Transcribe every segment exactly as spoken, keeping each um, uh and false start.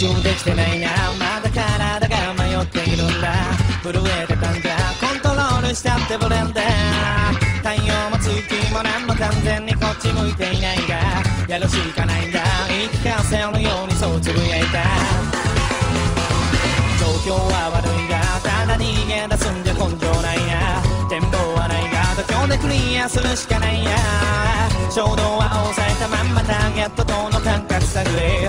準できてないな、まだ体が迷っているんだ。震えてたんだ、コントロールしたってブレンダー。太陽も月も何も完全にこっち向いていないが、やるしかないんだ、言い聞かせるようにそうつぶやいた。状況は悪いが、ただ逃げ出すんじゃ根性ないや。展望はないが、度胸でクリアするしかないや。衝動は抑えたまんまターゲットとの感覚探れ。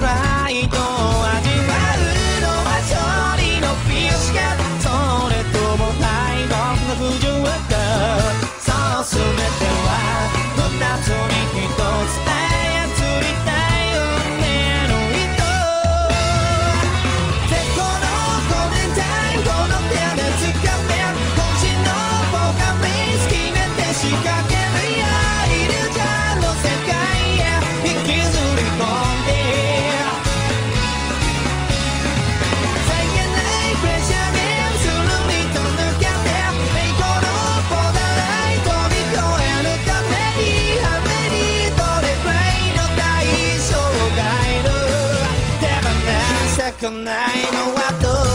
ライトを味わうのは勝利のフィールしか、それとも敗北の不純か。そう全ては二つに一つだ。Good night, no, I do.